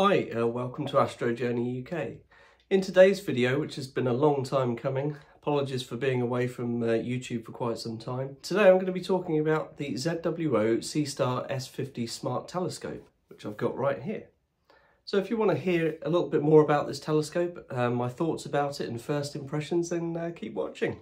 Hi, welcome to Astro Journey UK. In today's video, which has been a long time coming, apologies for being away from YouTube for quite some time, today I'm going to be talking about the ZWO SeeStar S50 Smart Telescope, which I've got right here. So if you want to hear a little bit more about this telescope, my thoughts about it and first impressions, then keep watching.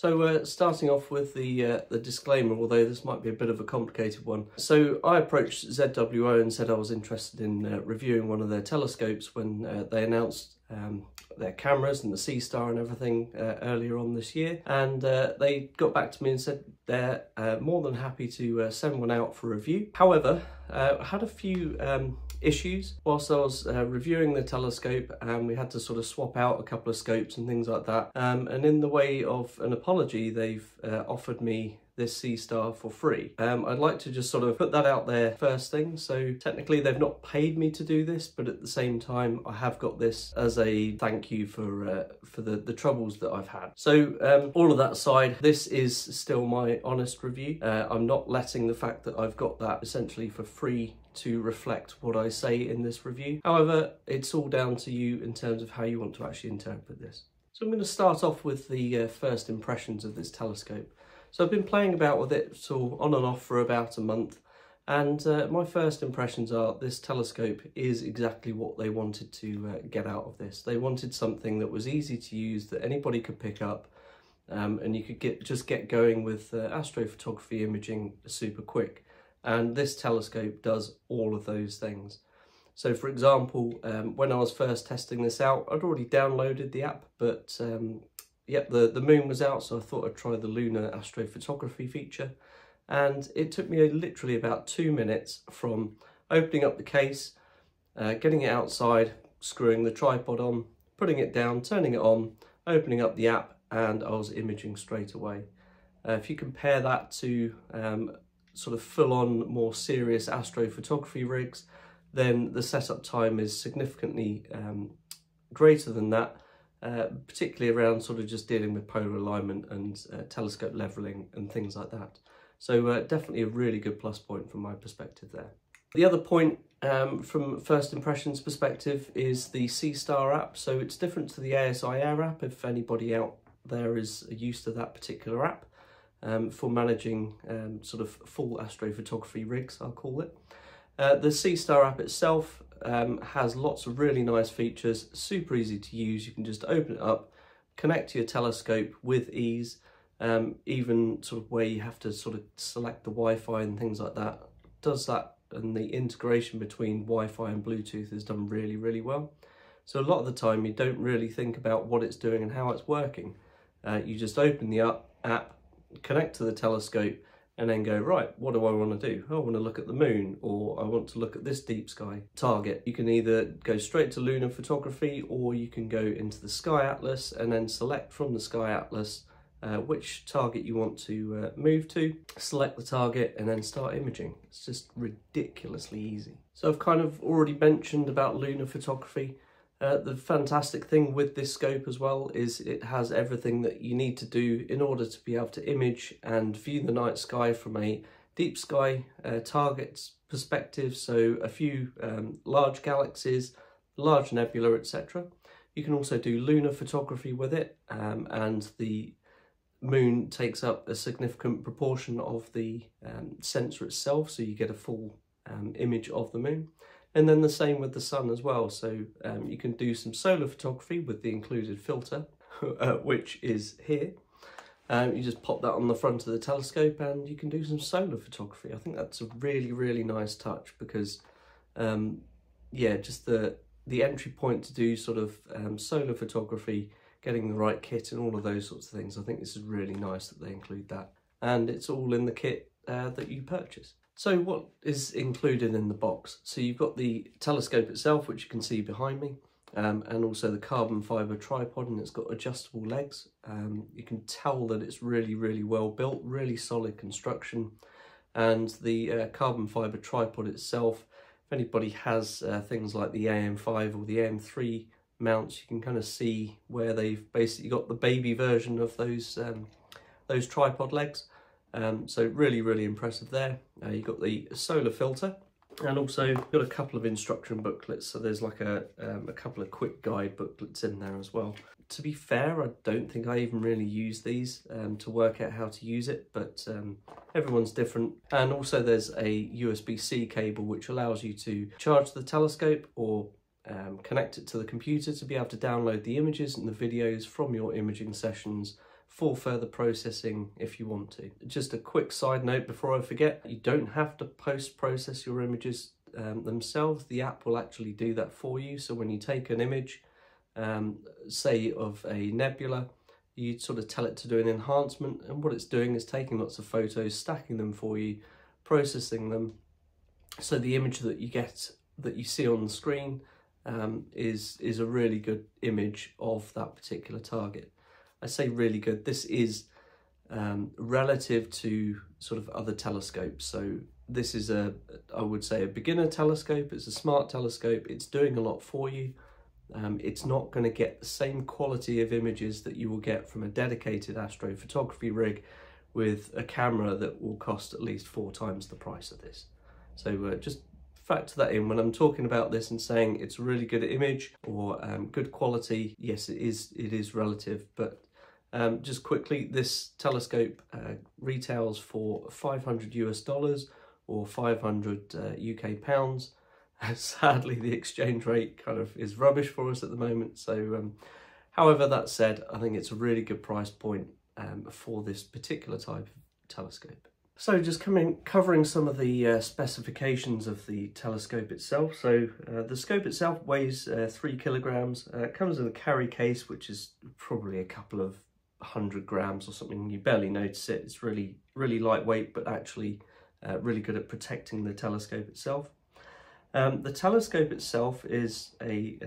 So starting off with the disclaimer, although this might be a bit of a complicated one. So I approached ZWO and said I was interested in reviewing one of their telescopes when they announced their cameras and the SeeStar and everything earlier on this year. And they got back to me and said they're more than happy to send one out for review. However, I had a few issues whilst I was reviewing the telescope, and we had to sort of swap out a couple of scopes and things like that, and in the way of an apology they've offered me this SeeStar for free. I'd like to just sort of put that out there first thing. So technically they've not paid me to do this, but at the same time I have got this as a thank you for the troubles that I've had. So all of that aside, this is still my honest review. I'm not letting the fact that I've got that essentially for free to reflect what I say in this review. However, it's all down to you in terms of how you want to actually interpret this. So I'm going to start off with the first impressions of this telescope. So I've been playing about with it so on and off for about a month, and my first impressions are this telescope is exactly what they wanted to get out of this. They wanted something that was easy to use, that anybody could pick up, and you could just get going with astrophotography imaging super quick. And this telescope does all of those things. So for example, when I was first testing this out, I'd already downloaded the app, but yep, the moon was out, so I thought I'd try the lunar astrophotography feature. And it took me literally about 2 minutes from opening up the case, getting it outside, screwing the tripod on, putting it down, turning it on, opening up the app, and I was imaging straight away. If you compare that to sort of full-on, more serious astrophotography rigs, then the setup time is significantly greater than that. Particularly around sort of just dealing with polar alignment and telescope leveling and things like that. So definitely a really good plus point from my perspective there. The other point from first impressions perspective is the SeeStar app. So it's different to the ASI Air app, if anybody out there is used to that particular app, for managing sort of full astrophotography rigs, I'll call it. The SeeStar app itself has lots of really nice features, super easy to use. You can just open it up, connect to your telescope with ease, even sort of where you have to sort of select the Wi-Fi and things like that. It does that, and the integration between Wi-Fi and Bluetooth is done really, really well. So a lot of the time you don't really think about what it's doing and how it's working. You just open the app, connect to the telescope, and then go, right, what do I want to do? I want to look at the moon, or I want to look at this deep sky target. You can either go straight to lunar photography, or you can go into the Sky Atlas and then select from the Sky Atlas which target you want to move to, select the target and then start imaging. It's just ridiculously easy. So I've kind of already mentioned about lunar photography. The fantastic thing with this scope as well is it has everything that you need to do in order to be able to image and view the night sky from a deep sky target's perspective, so a few large galaxies, large nebula, etc. You can also do lunar photography with it, and the moon takes up a significant proportion of the sensor itself, so you get a full image of the moon. And then the same with the sun as well, so you can do some solar photography with the included filter, which is here. You just pop that on the front of the telescope and you can do some solar photography. I think that's a really, really nice touch, because yeah, just the entry point to do sort of solar photography, getting the right kit and all of those sorts of things, I think this is really nice that they include that. And it's all in the kit that you purchase. So what is included in the box? So you've got the telescope itself, which you can see behind me, and also the carbon fibre tripod, and it's got adjustable legs. You can tell that it's really, really well built, really solid construction. And the carbon fibre tripod itself, if anybody has things like the AM5 or the AM3 mounts, you can kind of see where they've basically got the baby version of those tripod legs. So really, really impressive there. You've got the solar filter, and also got a couple of instruction booklets. So there's like a couple of quick guide booklets in there as well. To be fair, I don't think I even really use these to work out how to use it, but everyone's different. And also there's a USB-C cable which allows you to charge the telescope or connect it to the computer to be able to download the images and the videos from your imaging sessions for further processing if you want to. Just a quick side note before I forget, you don't have to post-process your images themselves. The app will actually do that for you. So when you take an image, say of a nebula, you'd sort of tell it to do an enhancement, and what it's doing is taking lots of photos, stacking them for you, processing them. So the image that you get, that you see on the screen, is a really good image of that particular target. I say really good, this is relative to sort of other telescopes. So this is a, I would say, a beginner telescope. It's a smart telescope. It's doing a lot for you. It's not going to get the same quality of images that you will get from a dedicated astrophotography rig with a camera that will cost at least 4 times the price of this. So just factor that in when I'm talking about this and saying it's a really good image or good quality. Yes, it is relative, but just quickly, this telescope retails for $500 US or 500 UK pounds. Sadly, the exchange rate kind of is rubbish for us at the moment. So however, that said, I think it's a really good price point for this particular type of telescope. So just covering some of the specifications of the telescope itself. So the scope itself weighs 3 kilograms. It comes in a carry case, which is probably a couple of 100 grams or something. You barely notice it. It's really, really lightweight, but actually really good at protecting the telescope itself. The telescope itself is a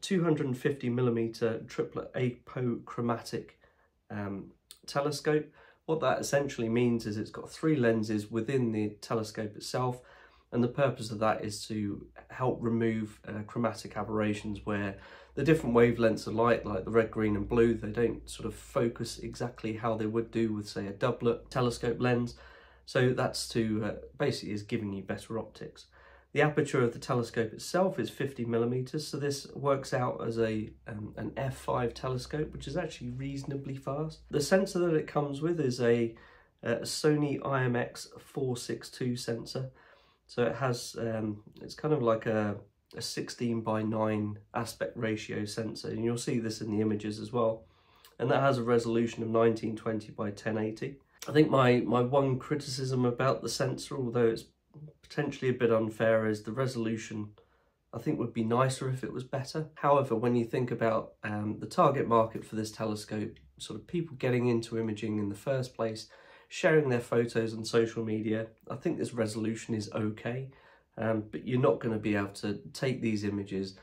250mm triplet apochromatic telescope. What that essentially means is it's got 3 lenses within the telescope itself, and the purpose of that is to help remove chromatic aberrations where the different wavelengths of light, like the red, green and blue, they don't sort of focus exactly how they would do with, say, a doublet telescope lens. So that's to basically is giving you better optics. The aperture of the telescope itself is 50mm, so this works out as a an f/5 telescope, which is actually reasonably fast. The sensor that it comes with is a Sony IMX462 sensor, so it has it's kind of like a 16:9 aspect ratio sensor, and you'll see this in the images as well, and that has a resolution of 1920 by 1080. I think my one criticism about the sensor, although it's potentially a bit unfair, is the resolution. I think would be nicer if it was better. However, when you think about the target market for this telescope, sort of people getting into imaging in the first place, sharing their photos on social media, I think this resolution is okay, but you're not going to be able to take these images,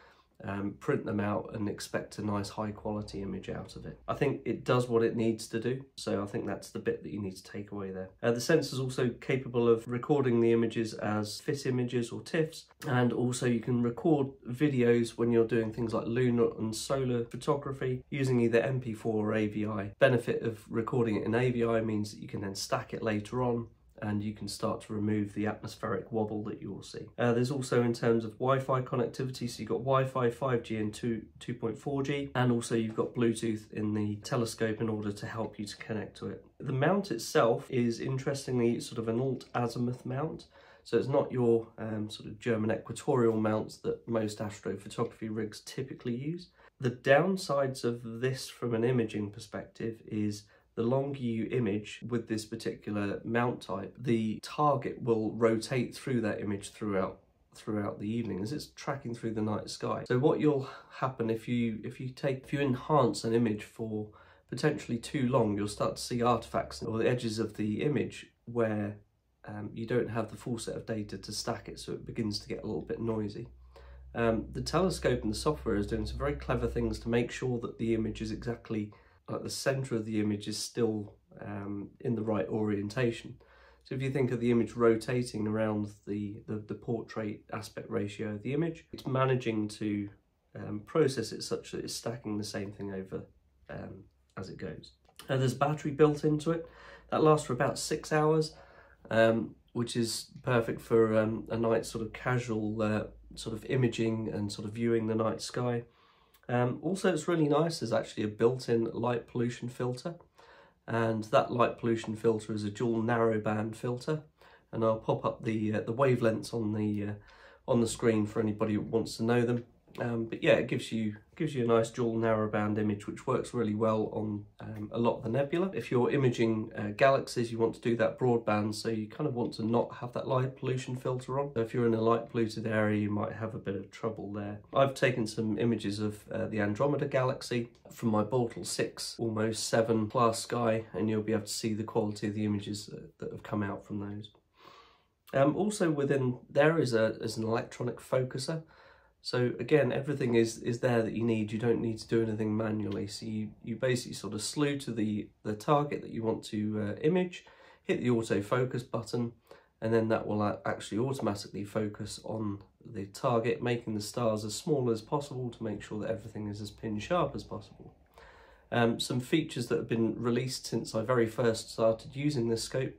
print them out and expect a nice high quality image out of it. I think it does what it needs to do, so I think that's the bit that you need to take away there. The sensor is also capable of recording the images as FITS images or TIFFs, and also you can record videos when you're doing things like lunar and solar photography using either MP4 or AVI. Benefit of recording it in AVI means that you can then stack it later on, and you can start to remove the atmospheric wobble that you will see. There's also, in terms of Wi-Fi connectivity, so you've got Wi-Fi, 5G and 2.4G, and also you've got Bluetooth in the telescope in order to help you to connect to it. The mount itself is, interestingly, sort of an alt-azimuth mount, so it's not your sort of German equatorial mounts that most astrophotography rigs typically use. The downsides of this from an imaging perspective is the longer you image with this particular mount type, the target will rotate through that image throughout the evening as it's tracking through the night sky. So what you'll happen if you enhance an image for potentially too long, you'll start to see artifacts or the edges of the image where you don't have the full set of data to stack it, so it begins to get a little bit noisy. The telescope and the software is doing some very clever things to make sure that the image is exactly like the center of the image is still in the right orientation. So if you think of the image rotating around the portrait aspect ratio of the image, it's managing to process it such that it's stacking the same thing over as it goes. There's battery built into it that lasts for about 6 hours, which is perfect for a night sort of casual sort of imaging and sort of viewing the night sky. Also, it's really nice, there's actually a built-in light pollution filter, and that light pollution filter is a dual narrowband filter, and I'll pop up the wavelengths on the screen for anybody who wants to know them. But yeah, it gives you a nice dual narrowband image, which works really well on a lot of the nebula. If you're imaging galaxies, you want to do that broadband, so you kind of want to not have that light pollution filter on. So if you're in a light polluted area, you might have a bit of trouble there. I've taken some images of the Andromeda Galaxy from my Bortle 6, almost 7 class sky, and you'll be able to see the quality of the images that have come out from those. Also within there is an electronic focuser. So again, everything is there that you need. You don't need to do anything manually. So you basically sort of slew to the target that you want to image, hit the autofocus button, and then that will actually automatically focus on the target, making the stars as small as possible to make sure that everything is as pin sharp as possible. Some features that have been released since I very first started using this scope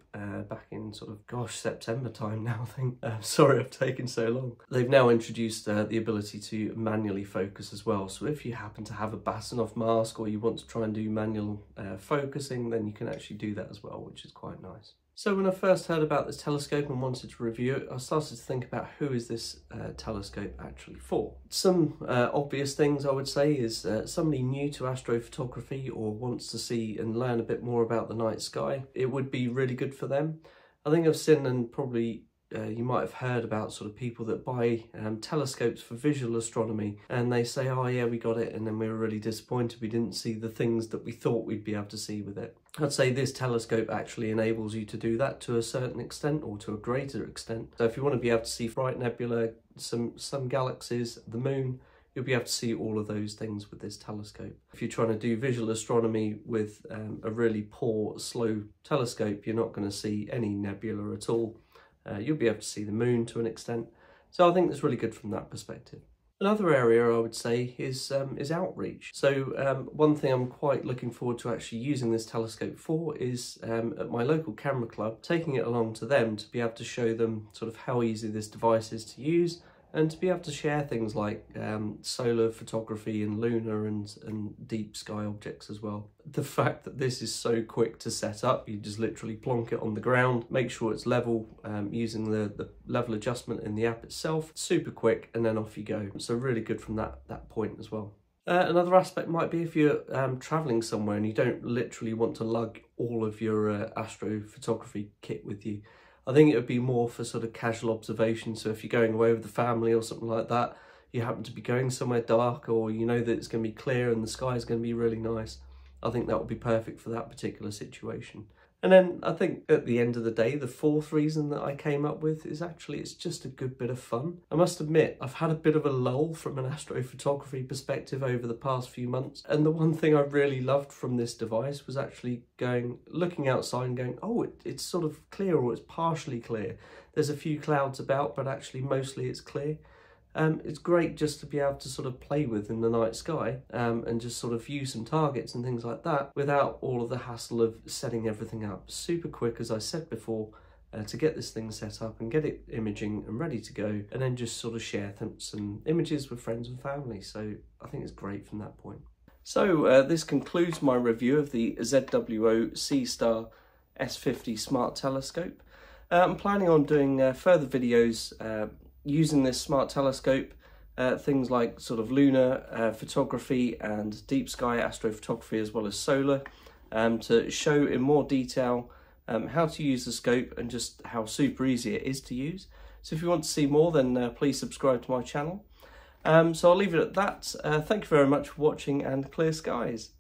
back in sort of, gosh, September time now, I think. Sorry I've taken so long. They've now introduced the ability to manually focus as well. So if you happen to have a Bahtinov mask or you want to try and do manual focusing, then you can actually do that as well, which is quite nice. So when I first heard about this telescope and wanted to review it, I started to think about who is this telescope actually for. Some obvious things I would say is somebody new to astrophotography or wants to see and learn a bit more about the night sky, it would be really good for them. I think I've seen, and probably you might have heard about, sort of people that buy telescopes for visual astronomy, and they say, oh yeah, we got it, and then we were really disappointed we didn't see the things that we thought we'd be able to see with it. I'd say this telescope actually enables you to do that to a certain extent, or to a greater extent. So if you want to be able to see bright nebula, some galaxies, the moon, you'll be able to see all of those things with this telescope. If you're trying to do visual astronomy with a really poor, slow telescope, you're not going to see any nebula at all. You'll be able to see the moon to an extent, so I think that's really good from that perspective. Another area I would say is outreach. So one thing I'm quite looking forward to actually using this telescope for is at my local camera club, taking it along to them to be able to show them sort of how easy this device is to use, and to be able to share things like solar photography and lunar and deep sky objects as well. The fact that this is so quick to set up, you just literally plonk it on the ground, make sure it's level using the level adjustment in the app itself, super quick, and then off you go. So really good from that point as well. Another aspect might be if you're traveling somewhere and you don't literally want to lug all of your astrophotography kit with you. I think it would be more for sort of casual observation. So if you're going away with the family or something like that, you happen to be going somewhere dark, or you know that it's going to be clear and the sky is going to be really nice, I think that would be perfect for that particular situation. And then I think at the end of the day, the fourth reason that I came up with is actually it's just a good bit of fun. I must admit, I've had a bit of a lull from an astrophotography perspective over the past few months, and the one thing I really loved from this device was actually looking outside and going, oh, it's sort of clear, or it's partially clear. There's a few clouds about, but actually mostly it's clear. It's great just to be able to sort of play with in the night sky and just sort of view some targets and things like that without all of the hassle of setting everything up. Super quick, as I said before, to get this thing set up and get it imaging and ready to go, and then just sort of share some images with friends and family. So I think it's great from that point. So this concludes my review of the ZWO SeeStar S50 Smart Telescope. I'm planning on doing further videos using this smart telescope, things like sort of lunar photography and deep sky astrophotography, as well as solar, to show in more detail how to use the scope and just how super easy it is to use. So if you want to see more, then please subscribe to my channel. So I'll leave it at that. Thank you very much for watching, and clear skies.